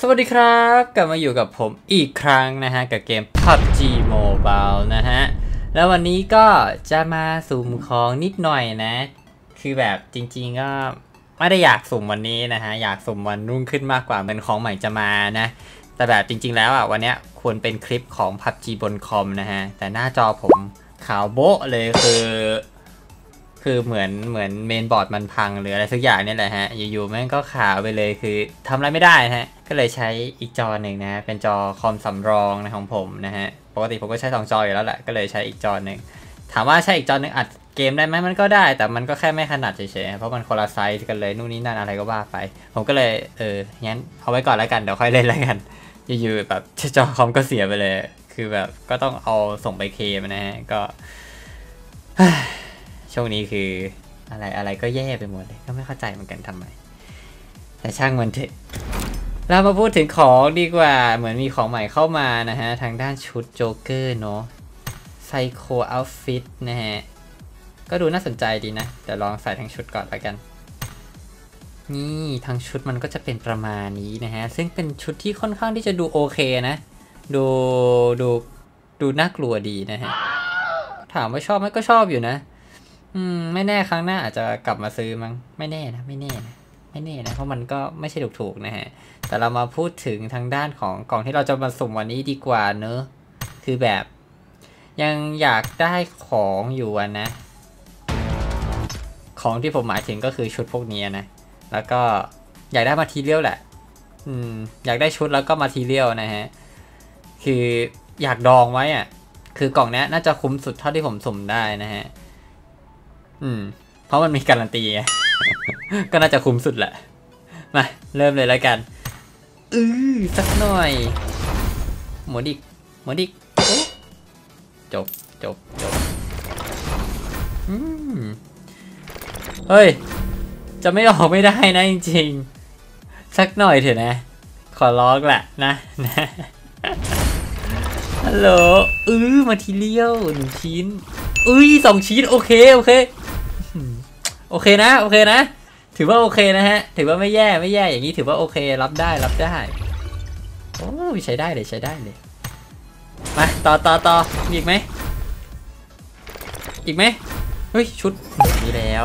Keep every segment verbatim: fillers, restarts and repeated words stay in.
สวัสดีครับกลับมาอยู่กับผมอีกครั้งนะฮะกับเกม พับจี Mobile นะฮะแล้ววันนี้ก็จะมาสุ่มของนิดหน่อยนะคือแบบจริงๆก็ไม่ได้อยากสุ่มวันนี้นะฮะอยากสุ่มวันรุ่งขึ้นมากกว่าเป็นของใหม่จะมานะแต่แบบจริงๆแล้วอ่ะวันนี้ควรเป็นคลิปของ พับจี บนคอมนะฮะแต่หน้าจอผมขาวโบ๊ะเลยคือคือเหมือนเหมือนเมนบอร์ดมันพังหรืออะไรสักอย่างนี่แหละฮะอยู่ๆแม่งก็ขาวไปเลยคือทำอะไรไม่ได้ฮะก็เลยใช้อีกจอหนึ่งนะเป็นจอคอมสำรองนะของผมนะฮะปกติผมก็ใช้สองจออยู่แล้วแหละก็เลยใช้อีกจอหนึ่งถามว่าใช้อีกจอหนึ่งอัดเกมได้ไหมมันก็ได้แต่มันก็แค่ไม่ขนาดเฉยๆเพราะมันคนละไซส์กันเลยนู่นนี่นั่นอะไรก็ว่าไปผมก็เลยเอองั้นเอาไว้ก่อนแล้วกันเดี๋ยวค่อยเล่นแล้วกันอยู่ๆแบบจอคอมก็เสียไปเลยคือแบบก็ต้องเอาส่งไปเคมนะฮะก็ช่วงนี้คืออะไรอะไรก็แย่ไปหมดเลยก็ไม่เข้าใจเหมือนกันทำไมแต่ช่างมันเถอะเรามาพูดถึงของดีกว่าเหมือนมีของใหม่เข้ามานะฮะทางด้านชุดโจ๊กเกอร์เนาะไซโคอัลฟิตนะฮะก็ดูน่าสนใจดีนะเดี๋ยวลองใส่ทั้งชุดก่อนละกันนี่ทั้งชุดมันก็จะเป็นประมาณนี้นะฮะซึ่งเป็นชุดที่ค่อนข้างที่จะดูโอเคนะดูดูดูน่ากลัวดีนะฮะถามว่าชอบไหมก็ชอบอยู่นะอืมไม่แน่ครั้งหน้าอาจจะกลับมาซื้อมั้งไม่แน่นะไม่แน่นะไม่แน่นะเพราะมันก็ไม่ใช่ถูกๆนะฮะแต่เรามาพูดถึงทางด้านของกล่องที่เราจะมาสุ่มวันนี้ดีกว่าเนอะคือแบบยังอยากได้ของอยู่นะของที่ผมหมายถึงก็คือชุดพวกนี้นะแล้วก็อยากได้มาทีเรียวแหละอืมอยากได้ชุดแล้วก็มาทีเรียวนะฮะคืออยากดองไว้อ่ะคือกล่องนี้น่าจะคุ้มสุดเท่าที่ผมสุ่มได้นะฮะอืมเพราะมันมีการันตีก็น่าจะคุ้มสุดแหละมาเริ่มเลยแล้วกันอือสักหน่อยหมดอีกหมดอีกจบจบจบอืมเฮ้ยจะไม่ออกไม่ได้นะจริงๆสักหน่อยเถอะนะขอร้องแหละนะนะฮัลโหลอือมาทีเรียวหนึ่งชิ้นอุ้ยสองชิ้นโอเคโอเคโอเคนะโอเคนะถือว่าโอเคนะฮะถือว่าไม่แย่ไม่แย่อย่างนี้ถือว่าโอเครับได้รับได้โอ้ใช้ได้เลยใช้ได้เลยมาต่อต่อต่อมีอีกไหมอีกไหมเฮ้ยชุดมีแล้ว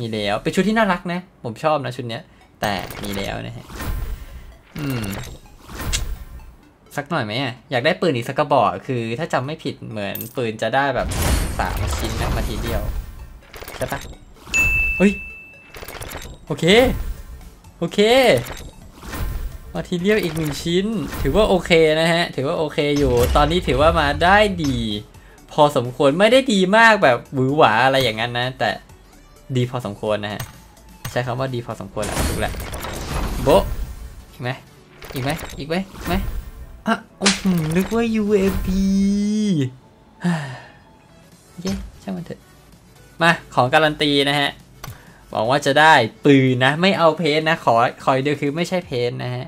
มีแล้วเป็นชุดที่น่ารักนะผมชอบนะชุดเนี้ยแต่มีแล้วนะฮะอืมสักหน่อยไหมอ่ะอยากได้ปืนอีกสักกระบอกคือถ้าจำไม่ผิดเหมือนปืนจะได้แบบสามชิ้นนะมาทีเดียวใช่ปะเฮ้ยโอเคโอเคมาทีเดียวอีกหนึ่งชิ้นถือว่าโอเคนะฮะถือว่าโอเคอยู่ตอนนี้ถือว่ามาได้ดีพอสมควรไม่ได้ดีมากแบบหวือหวาอะไรอย่างนั้นนะแต่ดีพอสมควรนะฮะใช้คำว่าดีพอสมควรแหละถูกแหละโบอีกไหมอีกไหมอีกไหมไหมอ่ะโอ้โหนึกว่า ยู เอ พี เย้ช่างมันเถอะมาของการันตีนะฮะหวังว่าจะได้ปืนนะไม่เอาเพจนะขอขอเดียวคือไม่ใช่เพจนะฮะ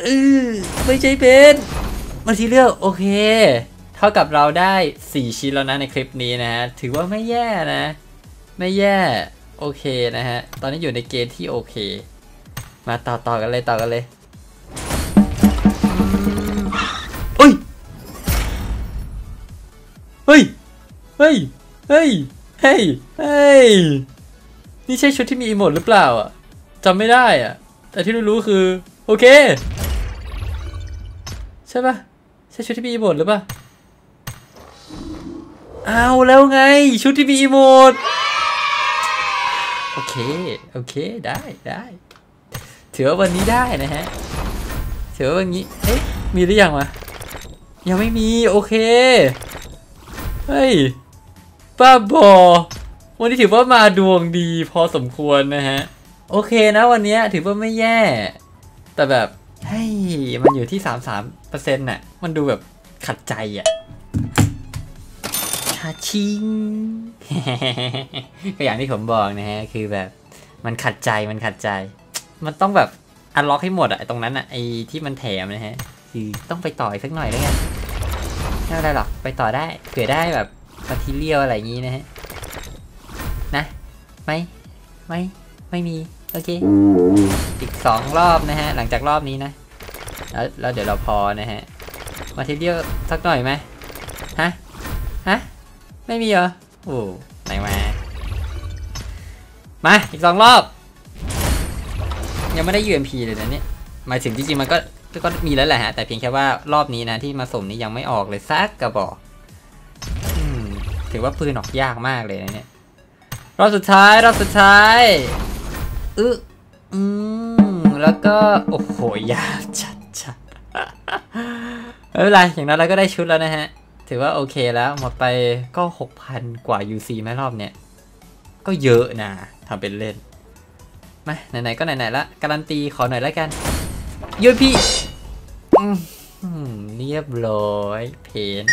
เออไม่ใช่เพจมาทีเลือกโอเคเท่ากับเราได้สี่ชิ้นแล้วนะในคลิปนี้นะฮะถือว่าไม่แย่นะไม่แย่โอเคนะฮะตอนนี้อยู่ในเกณฑ์ที่โอเคมาต่อต่อกันเลยต่อกันเลยเฮ้ยเฮ้ยเฮ้ยเฮ้ยเฮ้ยเฮ้ยนี่ใช่ชุดที่มีอีโมดหรือเปล่าอ่ะจำไม่ได้อ่ะแต่ที่รู้ๆคือโอเคใช่ปะใช่ชุดที่มีอีโมดหรือเปล่าเอาแล้วไงชุดที่มีอีโมดโอเคโอเคได้ได้ถือว่าวันนี้ได้นะฮะถือว่าวันนี้เอ๊ะมีหรือยังวะยังไม่มีโอเคเฮ้ยป้าบอวันนี้ถือว่ามาดวงดีพอสมควรนะฮะโอเคนะวันนี้ถือว่าไม่แย่แต่แบบเฮ้ยมันอยู่ที่ สามสิบสามเปอร์เซ็นต์ น่ะมันดูแบบขัดใจอ่ะชาชิง ก็อย่างที่ผมบอกนะฮะคือแบบมันขัดใจมันขัดใจมันต้องแบบอันล็อกให้หมดอะตรงนั้นอะไอที่มันแถมนะฮะคือต้องไปต่ออีกสักหน่อยแล้วกันไม่เป็นไรหรอกไปต่อได้เผื่อได้แบบปฏิเรียวอะไรอย่างนี้นะฮะนะไม่ไม่ไม่มีเ โอเคอีกสองรอบนะฮะหลังจากรอบนี้นะแล้วแล้วเดี๋ยวเราพอนะฮะมาเทเดียวสักหน่อยไหมฮะฮะไม่มีเหรอโอ้ไหนมามาอีกสองรอบยังไม่ได้ ยู เอ็ม พี เลยนะเนี่ยหมายถึงจริงๆมันก็ก็มีแล้วแหละฮะแต่เพียงแค่ว่ารอบนี้นะที่มาสมนี้ยังไม่ออกเลยซักกระบอกถือว่าปืนออกยากมากเลยนะเนี่ยรอบสุดท้ายรอบสุดท้ายอื้ออืมแล้วก็โอ้โหยากชัดชัดไม่เป็นไรอย่างนั้นเราก็ได้ชุดแล้วนะฮะถือว่าโอเคแล้วหมดไปก็ หกพัน กว่า ยู ซี ไหมรอบเนี่ยก็เยอะนะทำเป็นเล่นมาไหนๆก็ไหนๆละการันตีขอหน่อยแล้วกันยูพีเรียบร้อยเพน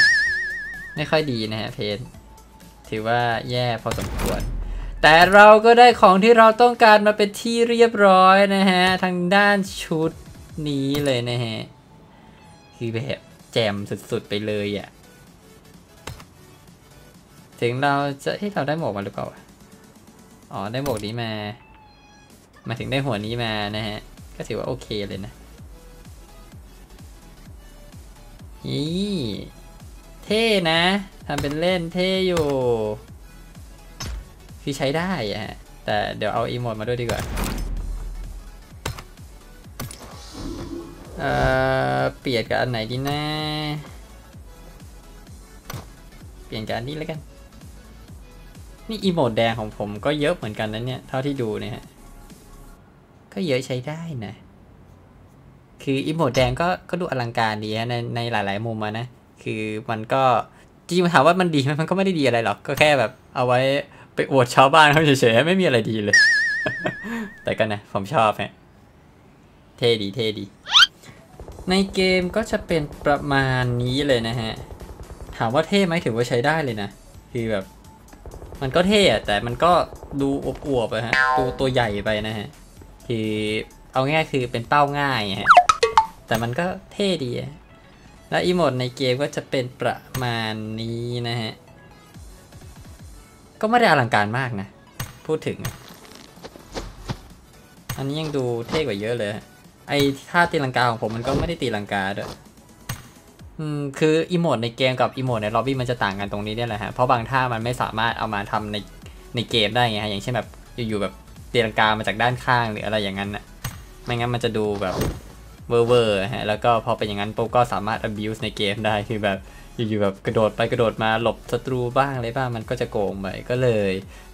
ไม่ค่อยดีนะฮะเพนถือว่าแย่พอสมควรแต่เราก็ได้ของที่เราต้องการมาเป็นที่เรียบร้อยนะฮะทางด้านชุดนี้เลยนะฮะคือแบบแจมสุดๆไปเลยอ่ะถึงเราจะให้เราได้หมวกมาหรือเปล่าอ๋อได้หมวกนี้มามาถึงได้หัวนี้มานะฮะก็ถือว่าโอเคเลยนะนี่เท่นะทำเป็นเล่นเท่อยู่คือใช้ได้ฮะแต่เดี๋ยวเอาอีโมดมาด้วยดีกว่าเอ่อเปลี่ยนกับอันไหนดีนะเปลี่ยนกับอันนี้แล้วกันนี่อีโมดแดงของผมก็เยอะเหมือนกันนะเนี่ยเท่าที่ดูเนี่ยก็เยอะใช้ได้นะคืออีโมดแดงก็ก็ดูอลังการดีนะในในหลายๆมุมมานะคือมันก็จริงถามว่ามันดีมันก็ไม่ได้ดีอะไรหรอกก็แค่แบบเอาไว้ไปอวดชาวบ้านเขาเฉยๆไม่มีอะไรดีเลย แต่ก็นะผมชอบฮะเท่ดีเท่ดีในเกมก็จะเป็นประมาณนี้เลยนะฮะถามว่าเท่ไหมถือว่าใช้ได้เลยนะคือแบบมันก็เท่อะแต่มันก็ดูอวบๆไปฮะดูตัวใหญ่ไปนะฮะคือเอาง่ายคือเป็นเป้าง่ายฮะแต่มันก็เท่ดีและอีโมดในเกมก็จะเป็นประมาณนี้นะฮะก็ไม่ได้อลังการมากนะพูดถึงอันนี้ยังดูเท่กว่าเยอะเลยไอ้ท่าตีลังกาของผมมันก็ไม่ได้ตีลังกาด้วยอืมคืออีโมดในเกมกับอีโมดในล็อบบี้มันจะต่างกันตรงนี้เนี่ยแหละฮะเพราะบางท่ามันไม่สามารถเอามาทำในในเกมได้ไงฮะอย่างเช่นแบบอยู่ๆแบบตีลังกามาจากด้านข้างหรืออะไรอย่างนั้นนะไม่งั้นมันจะดูแบบเวอร์เวอร์ฮะแล้วก็พอเป็นอย่างนั้นปุ๊บก็สามารถ abuse ในเกมได้คือแบบอยู่ๆแบบกระโดดไปกระโดดมาหลบศัตรูบ้างอะไรบ้างมันก็จะโกงไปก็เลย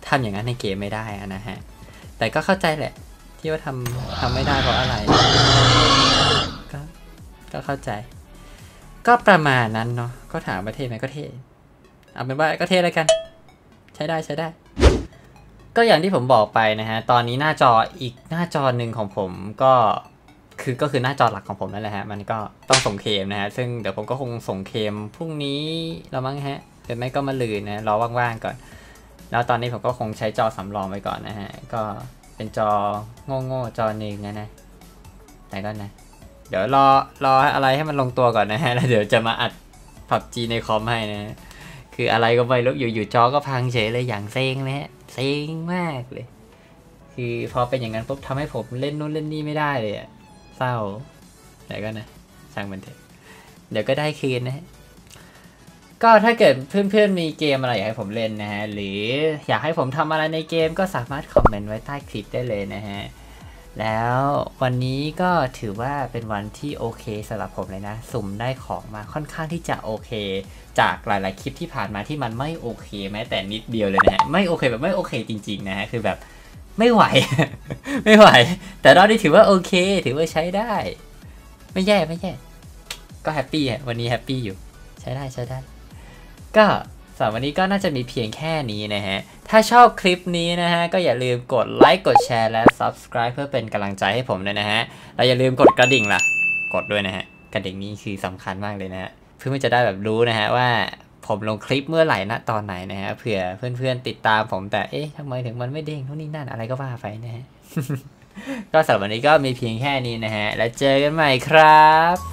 ทำอย่างนั้นในเกมไม่ได้นะฮะแต่ก็เข้าใจแหละที่ว่าทำทำไม่ได้เพราะอะไรก็ก็เข้าใจก็ประมาณนั้นเนาะก็ถามว่าเท่ไหมก็เท่เอาเป็นว่าก็เท่แล้วกันใช้ได้ใช้ได้ก็อย่างที่ผมบอกไปนะฮะตอนนี้หน้าจออีกหน้าจอหนึ่งของผมก็คือก็คือหน้าจอหลักของผมนั่นแหละฮะมันก็ต้องส่งเคมนะฮะซึ่งเดี๋ยวผมก็คงส่งเคมพรุ่งนี้เรามั้งฮะหรือไม่ก็มาลืนนะรอว่างๆก่อนแล้วตอนนี้ผมก็คงใช้จอสำรองไว้ก่อนนะฮะก็เป็นจอโง่ๆจอหนึ่งนะนะแต่ก็นะเดี๋ยวรอรออะไรให้มันลงตัวก่อนนะฮะแล้วเดี๋ยวจะมาอัด พับจี ในคอมให้นะคืออะไรก็ไม่รู้อยู่อยู่จอก็พังเฉยเลยอย่างเซ็งนะฮะเซ็งมากเลยคือพอเป็นอย่างนั้นปุ๊บทำให้ผมเล่นนู้นเล่นนี่ไม่ได้เลยอะเศร้าแต่ก็นะช่างมันเถอะเดี๋ยวก็ได้คืนนะฮะก็ถ้าเกิดเพื่อนๆมีเกมอะไรอยากให้ผมเล่นนะฮะหรืออยากให้ผมทำอะไรในเกมก็สามารถคอมเมนต์ไว้ใต้คลิปได้เลยนะฮะแล้ววันนี้ก็ถือว่าเป็นวันที่โอเคสำหรับผมเลยนะสุ่มได้ของมาค่อนข้างที่จะโอเคจากหลายๆคลิปที่ผ่านมาที่มันไม่โอเคแม้แต่นิดเดียวเลยนะฮะไม่โอเคแบบไม่โอเคจริงๆนะฮะคือแบบไม่ไหว ไม่ไหวแต่รอบนี้ถือว่าโอเคถือว่าใช้ได้ไม่แย่ไม่แย่ก็แฮปปี้วันนี้แฮปปี้อยู่ใช้ได้ใช้ได้ก็สำหรับวันนี้ก็น่าจะมีเพียงแค่นี้นะฮะถ้าชอบคลิปนี้นะฮะก็อย่าลืมกดไลค์กดแชร์และ ซับสไครบ์ เพื่อเป็นกำลังใจให้ผมด้วยนะฮะและอย่าลืมกดกระดิ่งล่ะกดด้วยนะฮะกระดิ่งนี้คือสำคัญมากเลยนะฮะเพื่อจะได้แบบรู้นะฮะว่าผมลงคลิปเมื่อไหร่นะตอนไหนนะฮะเผื่อเพื่อนๆติดตามผมแต่เอ๊ะทำไมถึงมันไม่เด้งนู่นนี่นั่นอะไรก็ว่าไปนะฮะ ก็สำหรับวันนี้ก็มีเพียงแค่นี้นะฮะแล้วเจอกันใหม่ครับ